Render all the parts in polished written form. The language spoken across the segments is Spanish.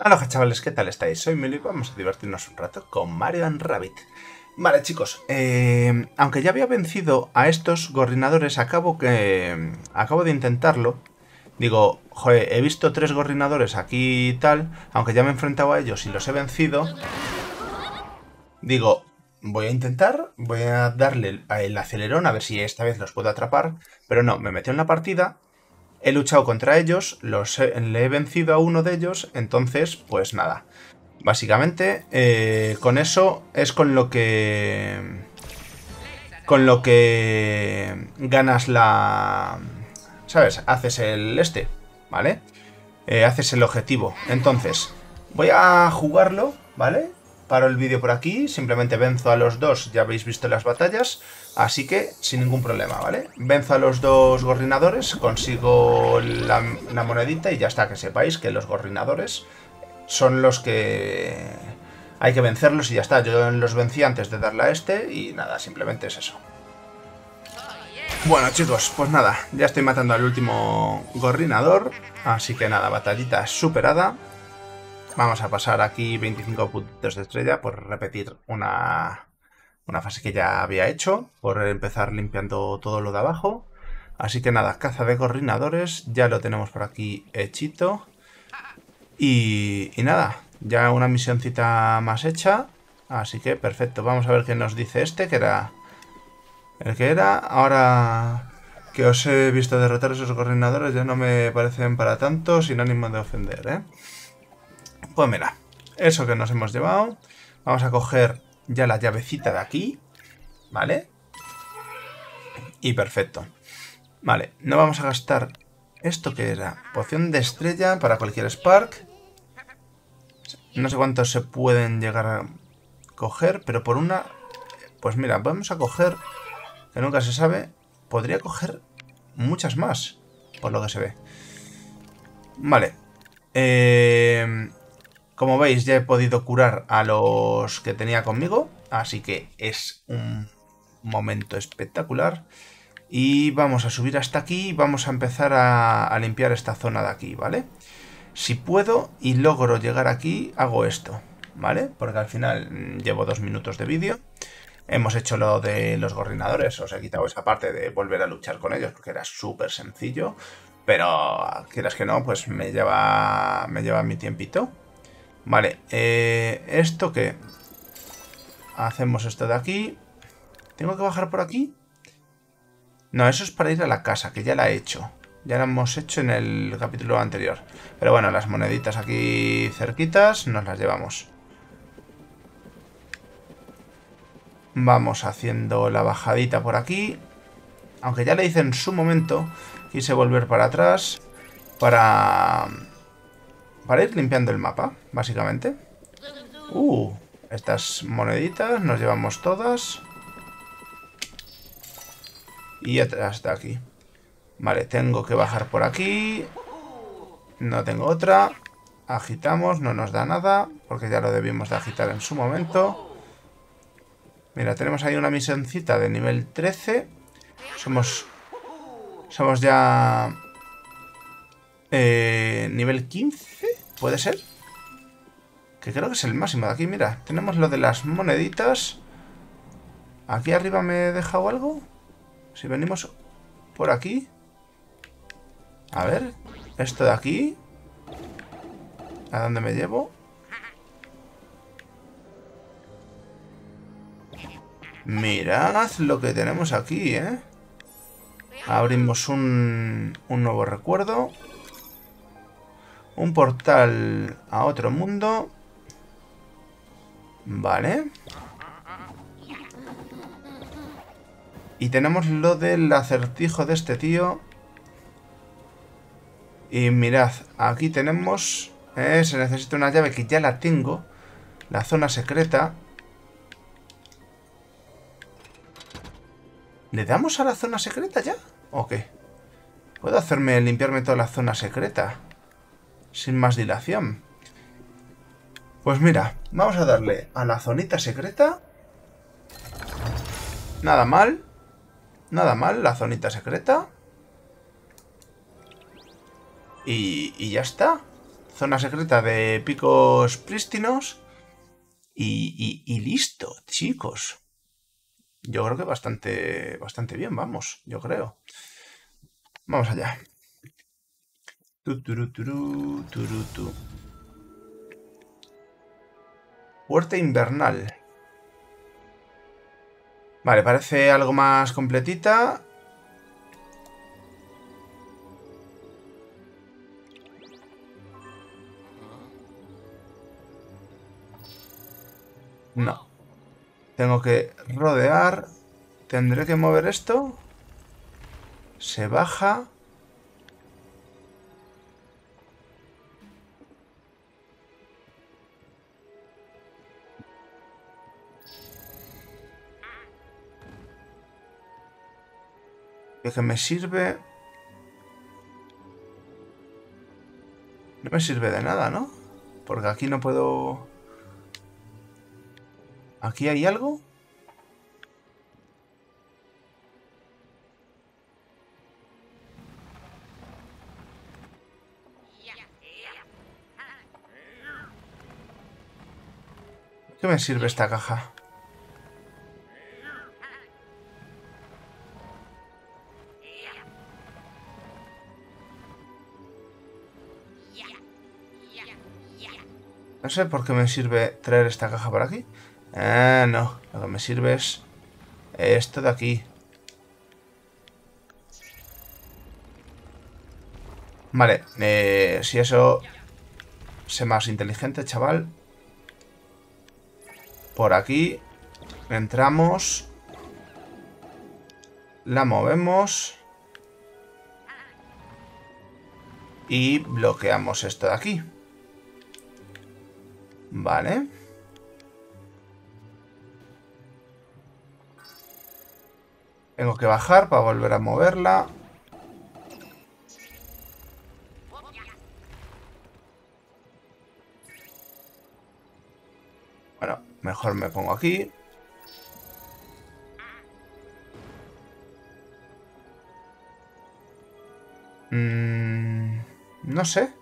Aloha chavales, ¿qué tal estáis? Soy Milu y vamos a divertirnos un rato con Mario and Rabbit. Vale chicos, aunque ya había vencido a estos gorrinadores, acabo de intentarlo. Digo, joder, he visto tres gorrinadores aquí y tal, aunque ya me he enfrentado a ellos y los he vencido. Digo, voy a intentar, voy a darle el acelerón a ver si esta vez los puedo atrapar. Pero no, me metió en la partida. He luchado contra ellos, le he vencido a uno de ellos, entonces, pues nada. Básicamente, con eso es con lo que... ganas la... ¿Sabes? Haces el ¿vale? Haces el objetivo. Entonces, voy a jugarlo, ¿vale? Paro el vídeo por aquí, simplemente venzo a los dos, ya habéis visto las batallas, así que sin ningún problema, ¿vale? Venzo a los dos gorrinadores, consigo la monedita y ya está, que sepáis que los gorrinadores son los que hay que vencerlos y ya está. Yo los vencí antes de darle a y nada, simplemente es eso. Bueno chicos, pues nada, ya estoy matando al último gorrinador, así que nada, batallita superada. Vamos a pasar aquí 25 puntos de estrella por repetir una fase que ya había hecho, por empezar limpiando todo lo de abajo. Así que nada, caza de gorrinadores, ya lo tenemos por aquí hechito. Y nada, ya una misioncita más hecha, así que perfecto. Vamos a ver qué nos dice que era el que era. Ahora que os he visto derrotar a esos gorrinadores ya no me parecen para tanto, sin ánimo de ofender, ¿eh? Pues mira, eso que nos hemos llevado. Vamos a coger ya la llavecita de aquí, ¿vale? Y perfecto. Vale, no vamos a gastar esto que era poción de estrella para cualquier Spark. No sé cuántos se pueden llegar a coger, pero por una... Pues mira, vamos a coger, que nunca se sabe, podría coger muchas más, por lo que se ve. Vale. Como veis, ya he podido curar a los que tenía conmigo, así que es un momento espectacular. Y vamos a subir hasta aquí y vamos a empezar a limpiar esta zona de aquí, ¿vale? Si puedo y logro llegar aquí, hago esto, ¿vale? Porque al final llevo 2 minutos de vídeo. Hemos hecho lo de los gorrinadores, os he quitado esa parte de volver a luchar con ellos, porque era súper sencillo. Pero, quieras que no, pues me lleva mi tiempito. Vale, ¿esto qué? Hacemos esto de aquí. ¿Tengo que bajar por aquí? No, eso es para ir a la casa, que ya la he hecho. Ya la hemos hecho en el capítulo anterior. Pero bueno, las moneditas aquí cerquitas nos las llevamos. Vamos haciendo la bajadita por aquí. Aunque ya le hice en su momento, quise volver para atrás para ir limpiando el mapa, básicamente. Estas moneditas nos llevamos todas. Y hasta aquí. Vale, tengo que bajar por aquí. No tengo otra. Agitamos, no nos da nada, porque ya lo debimos de agitar en su momento. Mira, tenemos ahí una misioncita de nivel 13. Somos ya... nivel 15, ¿puede ser? Que creo que es el máximo de aquí, mira. Tenemos lo de las moneditas. ¿Aquí arriba me he dejado algo? Si venimos por aquí. A ver, esto de aquí. ¿A dónde me llevo? Mirad lo que tenemos aquí, ¿eh? Abrimos un nuevo recuerdo. Un portal a otro mundo. Vale. Y tenemos lo del acertijo de este tío. Y mirad, aquí tenemos... se necesita una llave que ya la tengo. La zona secreta. ¿Le damos a la zona secreta ya? ¿O qué? ¿Puedo limpiarme toda la zona secreta? Sin más dilación. Pues mira, vamos a darle a la zonita secreta. Nada mal. Nada mal la zonita secreta. Y ya está. zona secreta de picos prístinos y listo, chicos. Yo creo que bastante bien, vamos, yo creo. Vamos allá. Huerta invernal. Vale, parece algo más completita. No. Tengo que rodear. Tendré que mover esto. Se baja. ¿De qué me sirve? No me sirve de nada, ¿no? Porque aquí no puedo... ¿Aquí hay algo? ¿Qué me sirve esta caja? No sé por qué me sirve traer esta caja por aquí. No, lo que me sirve es esto de aquí. Vale, si eso... Sé más inteligente, chaval. Por aquí entramos. La movemos. Y bloqueamos esto de aquí. Vale. Tengo que bajar para volver a moverla. Bueno, mejor me pongo aquí. No sé.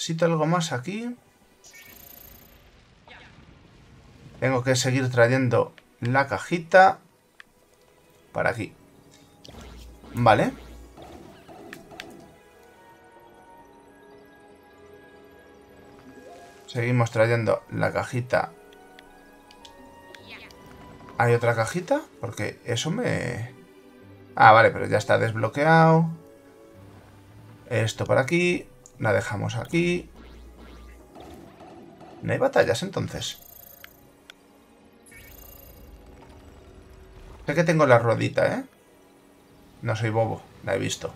Necesito algo más aquí. Tengo que seguir trayendo la cajita para aquí. Vale. Seguimos trayendo la cajita. ¿Hay otra cajita? Porque eso me... Ah, vale, pero ya está desbloqueado. Esto por aquí. La dejamos aquí. No hay batallas, entonces. Sé que tengo la ruedita, ¿eh? No soy bobo, la he visto.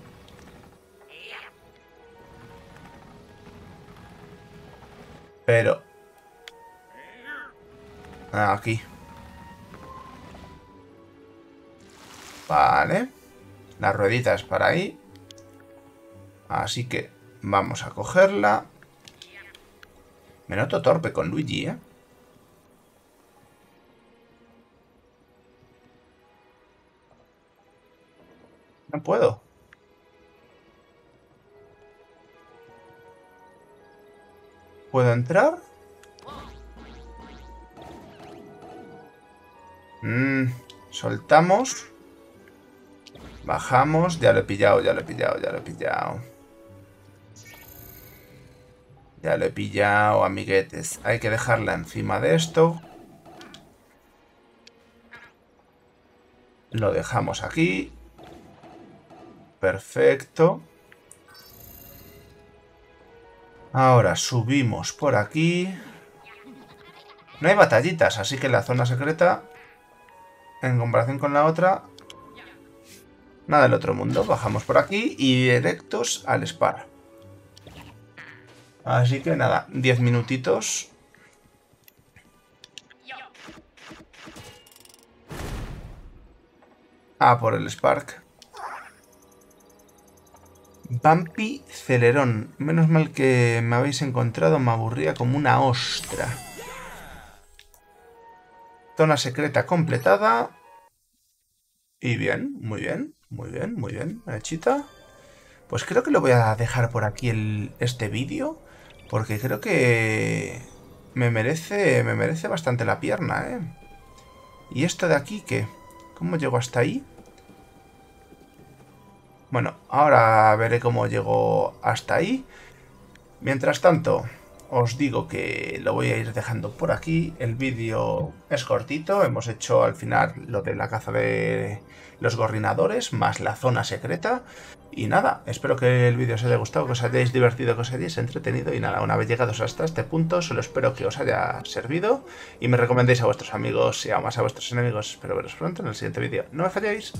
Pero... Ah, aquí. Vale. La ruedita es para ahí. Así que... Vamos a cogerla. Me noto torpe con Luigi, ¿eh? No puedo. ¿Puedo entrar? Soltamos. Bajamos. Ya lo he pillado, ya lo he pillado, ya lo he pillado. Ya lo he pillado, amiguetes. Hay que dejarla encima de esto. Lo dejamos aquí. Perfecto. Ahora subimos por aquí. No hay batallitas, así que la zona secreta, en comparación con la otra, nada del otro mundo. Bajamos por aquí y directos al spa. Así que nada, 10 minutitos. Ah, por el Spark. Bampi Celerón. Menos mal que me habéis encontrado, me aburría como una ostra. Zona secreta completada. Y bien, muy bien, muy bien, muy bien, Nachita. Pues creo que lo voy a dejar por aquí este vídeo, porque creo que me merece bastante la pierna, ¿eh? ¿Y esto de aquí qué? ¿Cómo llego hasta ahí? Bueno, ahora veré cómo llego hasta ahí. Mientras tanto, os digo que lo voy a ir dejando por aquí. El vídeo es cortito. Hemos hecho al final lo de la caza de los gorrinadores, más la zona secreta. Y nada, espero que el vídeo os haya gustado, que os hayáis divertido, que os hayáis entretenido. Y nada, una vez llegados hasta este punto, solo espero que os haya servido. Y me recomendéis a vuestros amigos y aún más a vuestros enemigos. Espero veros pronto en el siguiente vídeo. ¡No me falléis!